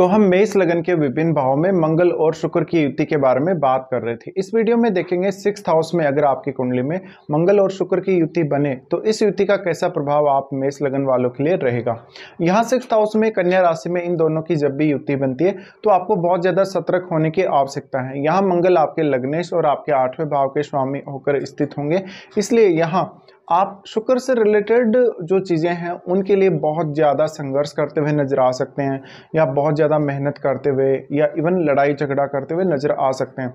तो हम मेष लगन के विभिन्न भावों में मंगल और शुक्र की युति के बारे में बात कर रहे थे। इस वीडियो में देखेंगे 6th हाउस में अगर आपकी कुंडली में मंगल और शुक्र की युति बने तो इस युति का कैसा प्रभाव आप मेष लगन वालों के लिए रहेगा। यहाँ 6th हाउस में कन्या राशि में इन दोनों की जब भी युति बनती है तो आपको बहुत ज़्यादा सतर्क होने की आवश्यकता है। यहाँ मंगल आपके लग्नेश और आपके 8वें भाव के स्वामी होकर स्थित होंगे, इसलिए यहाँ आप शुक्र से रिलेटेड जो चीज़ें हैं उनके लिए बहुत ज़्यादा संघर्ष करते हुए नज़र आ सकते हैं, या बहुत ज़्यादा मेहनत करते हुए, या इवन लड़ाई झगड़ा करते हुए नज़र आ सकते हैं।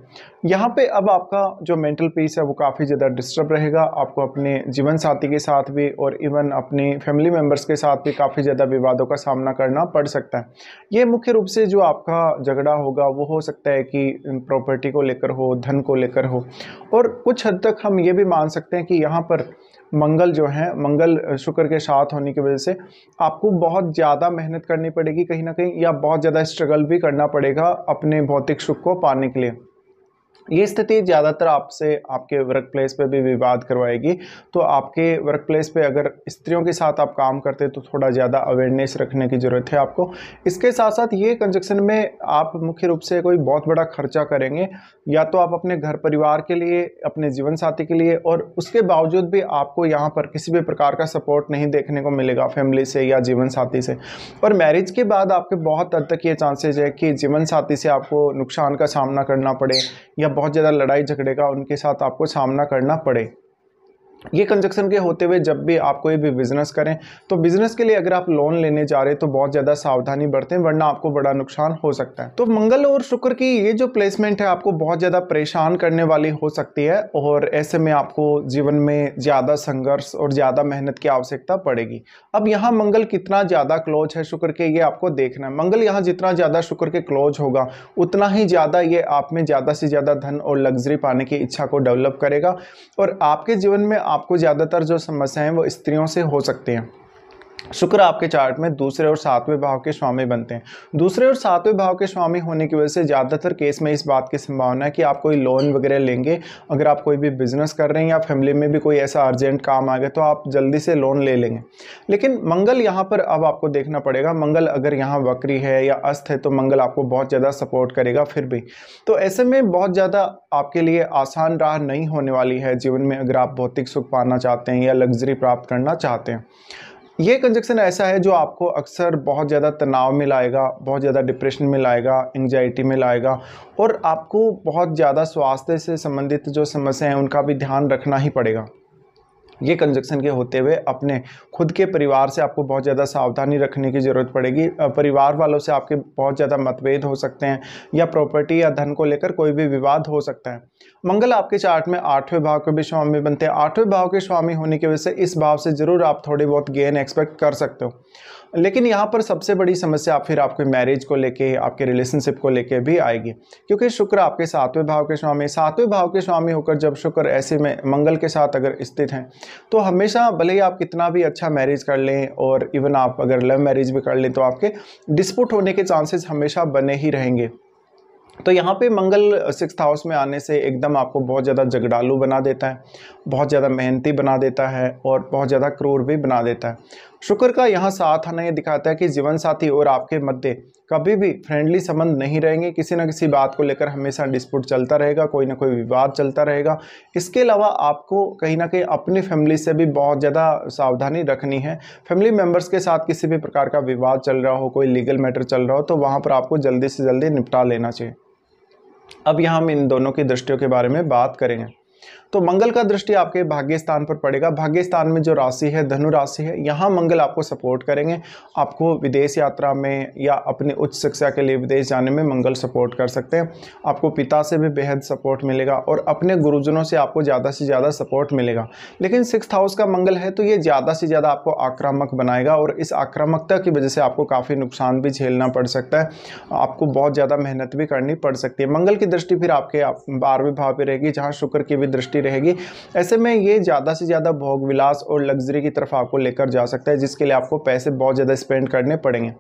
यहाँ पे अब आपका जो मेंटल पीस है वो काफ़ी ज़्यादा डिस्टर्ब रहेगा। आपको अपने जीवन साथी के साथ भी और इवन अपने फैमिली मेम्बर्स के साथ भी काफ़ी ज़्यादा विवादों का सामना करना पड़ सकता है। ये मुख्य रूप से जो आपका झगड़ा होगा वो हो सकता है कि प्रॉपर्टी को लेकर हो, धन को लेकर हो, और कुछ हद तक हम ये भी मान सकते हैं कि यहाँ पर मंगल जो है, मंगल शुक्र के साथ होने की वजह से आपको बहुत ज़्यादा मेहनत करनी पड़ेगी कहीं ना कहीं, या बहुत ज़्यादा स्ट्रगल भी करना पड़ेगा अपने भौतिक सुख को पाने के लिए। ये स्थिति ज़्यादातर आपसे आपके वर्क प्लेस पर भी विवाद करवाएगी। तो आपके वर्क प्लेस पर अगर स्त्रियों के साथ आप काम करते तो थोड़ा ज़्यादा अवेयरनेस रखने की ज़रूरत है आपको। इसके साथ साथ ये कंजक्शन में आप मुख्य रूप से कोई बहुत बड़ा खर्चा करेंगे, या तो आप अपने घर परिवार के लिए, अपने जीवन साथी के लिए, और उसके बावजूद भी आपको यहाँ पर किसी भी प्रकार का सपोर्ट नहीं देखने को मिलेगा फैमिली से या जीवन साथी से। और मैरिज के बाद आपके बहुत हद तक ये चांसेज है कि जीवन साथी से आपको नुकसान का सामना करना पड़े, या बहुत ज़्यादा लड़ाई झगड़े का उनके साथ आपको सामना करना पड़े। ये कंजक्शन के होते हुए जब भी आप कोई भी बिजनेस करें तो बिजनेस के लिए अगर आप लोन लेने जा रहे हैं तो बहुत ज़्यादा सावधानी बरतें, वरना आपको बड़ा नुकसान हो सकता है। तो मंगल और शुक्र की ये जो प्लेसमेंट है आपको बहुत ज़्यादा परेशान करने वाली हो सकती है, और ऐसे में आपको जीवन में ज़्यादा संघर्ष और ज़्यादा मेहनत की आवश्यकता पड़ेगी। अब यहाँ मंगल कितना ज़्यादा क्लोज है शुक्र के, ये आपको देखना है। मंगल यहाँ जितना ज़्यादा शुक्र के क्लोज होगा उतना ही ज़्यादा ये आप में ज़्यादा से ज़्यादा धन और लग्जरी पाने की इच्छा को डेवलप करेगा, और आपके जीवन में आपको ज़्यादातर जो समस्याएं वो स्त्रियों से हो सकती हैं। शुक्र आपके चार्ट में 2 और 7वें भाव के स्वामी बनते हैं। 2 और 7वें भाव के स्वामी होने की वजह से ज़्यादातर केस में इस बात की संभावना है कि आप कोई लोन वगैरह लेंगे। अगर आप कोई भी बिजनेस कर रहे हैं या फैमिली में भी कोई ऐसा अर्जेंट काम आ गया तो आप जल्दी से लोन ले लेंगे। लेकिन मंगल यहाँ पर अब आपको देखना पड़ेगा, मंगल अगर यहाँ वक्री है या अस्त है तो मंगल आपको बहुत ज़्यादा सपोर्ट करेगा फिर भी। तो ऐसे में बहुत ज़्यादा आपके लिए आसान राह नहीं होने वाली है जीवन में, अगर आप भौतिक सुख पाना चाहते हैं या लग्जरी प्राप्त करना चाहते हैं। ये कंजक्शन ऐसा है जो आपको अक्सर बहुत ज़्यादा तनाव में लाएगा, बहुत ज़्यादा डिप्रेशन में लाएगा, एंग्जाइटी में लाएगा, और आपको बहुत ज़्यादा स्वास्थ्य से संबंधित जो समस्याएं हैं उनका भी ध्यान रखना ही पड़ेगा। ये कंजक्शन के होते हुए अपने खुद के परिवार से आपको बहुत ज़्यादा सावधानी रखने की ज़रूरत पड़ेगी। परिवार वालों से आपके बहुत ज़्यादा मतभेद हो सकते हैं, या प्रॉपर्टी या धन को लेकर कोई भी विवाद हो सकता है। मंगल आपके चार्ट में 8वें भाव के भी स्वामी बनते हैं। 8वें भाव के स्वामी होने की वजह से इस भाव से ज़रूर आप थोड़ी बहुत गेन एक्सपेक्ट कर सकते हो, लेकिन यहाँ पर सबसे बड़ी समस्या फिर आपके मैरिज को लेके, आपके रिलेशनशिप को लेके भी आएगी, क्योंकि शुक्र आपके 7वें भाव के स्वामी। 7वें भाव के स्वामी होकर जब शुक्र ऐसे में मंगल के साथ अगर स्थित हैं तो हमेशा, भले ही आप कितना भी अच्छा मैरिज कर लें और इवन आप अगर लव मैरिज भी कर लें, तो आपके डिस्प्यूट होने के चांसेस हमेशा बने ही रहेंगे। तो यहाँ पे मंगल 6th हाउस में आने से एकदम आपको बहुत ज़्यादा झगड़ालू बना देता है, बहुत ज़्यादा मेहनती बना देता है, और बहुत ज़्यादा क्रूर भी बना देता है। शुक्र का यहाँ साथ आना ये दिखाता है कि जीवन साथी और आपके मध्य कभी भी फ्रेंडली संबंध नहीं रहेंगे। किसी ना किसी बात को लेकर हमेशा डिस्प्यूट चलता रहेगा, कोई ना कोई विवाद चलता रहेगा। इसके अलावा आपको कहीं ना कहीं अपनी फैमिली से भी बहुत ज़्यादा सावधानी रखनी है। फैमिली मेम्बर्स के साथ किसी भी प्रकार का विवाद चल रहा हो, कोई लीगल मैटर चल रहा हो, तो वहाँ पर आपको जल्दी से जल्दी निपटा लेना चाहिए। अब यहाँ हम इन दोनों की दृष्टियों के बारे में बात करेंगे। तो मंगल का दृष्टि आपके भाग्य स्थान पर पड़ेगा। भाग्य स्थान में जो राशि है धनु राशि है, यहाँ मंगल आपको सपोर्ट करेंगे। आपको विदेश यात्रा में या अपनी उच्च शिक्षा के लिए विदेश जाने में मंगल सपोर्ट कर सकते हैं। आपको पिता से भी बेहद सपोर्ट मिलेगा, और अपने गुरुजनों से आपको ज़्यादा से ज़्यादा सपोर्ट मिलेगा। लेकिन 6th हाउस का मंगल है तो ये ज़्यादा से ज़्यादा आपको आक्रामक बनाएगा, और इस आक्रामकता की वजह से आपको काफ़ी नुकसान भी झेलना पड़ सकता है। आपको बहुत ज़्यादा मेहनत भी करनी पड़ सकती है। मंगल की दृष्टि फिर आपके 12वें भाव पर रहेगी, जहाँ शुक्र की भी दृष्टि रहेगी। ऐसे में ये ज़्यादा से ज़्यादा भोग विलास और लग्जरी की तरफ आपको लेकर जा सकता है, जिसके लिए आपको पैसे बहुत ज़्यादा स्पेंड करने पड़ेंगे।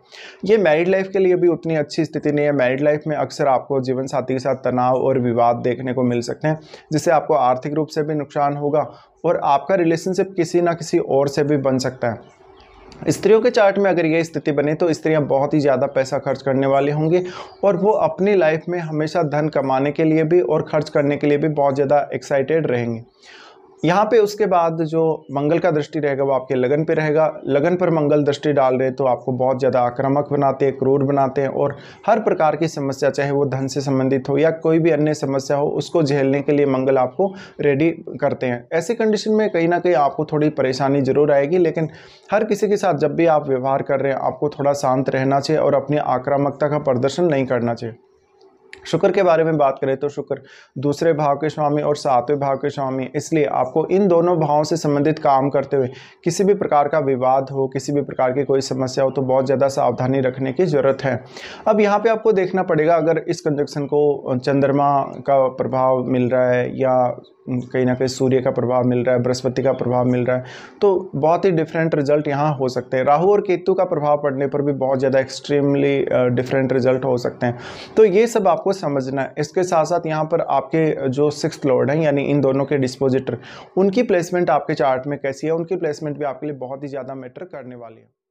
ये मैरिड लाइफ के लिए भी उतनी अच्छी स्थिति नहीं है। मैरिड लाइफ में अक्सर आपको जीवन साथी के साथ तनाव और विवाद देखने को मिल सकते हैं, जिससे आपको आर्थिक रूप से भी नुकसान होगा, और आपका रिलेशनशिप किसी ना किसी और से भी बन सकता है। स्त्रियों के चार्ट में अगर ये स्थिति बने तो स्त्रियां बहुत ही ज़्यादा पैसा खर्च करने वाले होंगे और वो अपनी लाइफ में हमेशा धन कमाने के लिए भी और खर्च करने के लिए भी बहुत ज़्यादा एक्साइटेड रहेंगे। यहाँ पे उसके बाद जो मंगल का दृष्टि रहेगा वो आपके लगन पे रहेगा। लगन पर मंगल दृष्टि डाल रहे तो आपको बहुत ज़्यादा आक्रामक बनाते हैं, क्रूर बनाते हैं और हर प्रकार की समस्या, चाहे वो धन से संबंधित हो या कोई भी अन्य समस्या हो, उसको झेलने के लिए मंगल आपको रेडी करते हैं। ऐसी कंडीशन में कहीं ना कहीं आपको थोड़ी परेशानी जरूर आएगी, लेकिन हर किसी के साथ जब भी आप व्यवहार कर रहे हैं आपको थोड़ा शांत रहना चाहिए और अपनी आक्रामकता का प्रदर्शन नहीं करना चाहिए। शुक्र के बारे में बात करें तो शुक्र दूसरे भाव के स्वामी और सातवें भाव के स्वामी, इसलिए आपको इन दोनों भावों से संबंधित काम करते हुए किसी भी प्रकार का विवाद हो, किसी भी प्रकार की कोई समस्या हो तो बहुत ज़्यादा सावधानी रखने की ज़रूरत है। अब यहाँ पे आपको देखना पड़ेगा, अगर इस कंजक्शन को चंद्रमा का प्रभाव मिल रहा है या कहीं ना कहीं सूर्य का प्रभाव मिल रहा है, बृहस्पति का प्रभाव मिल रहा है, तो बहुत ही डिफरेंट रिजल्ट यहाँ हो सकते हैं। राहु और केतु का प्रभाव पड़ने पर भी बहुत ज़्यादा एक्सट्रीमली डिफरेंट रिजल्ट हो सकते हैं, तो ये सब आपको समझना है। इसके साथ साथ यहाँ पर आपके जो सिक्स्थ लॉर्ड हैं यानी इन दोनों के डिस्पोजिटर, उनकी प्लेसमेंट आपके चार्ट में कैसी है, उनकी प्लेसमेंट भी आपके लिए बहुत ही ज़्यादा मैटर करने वाली है।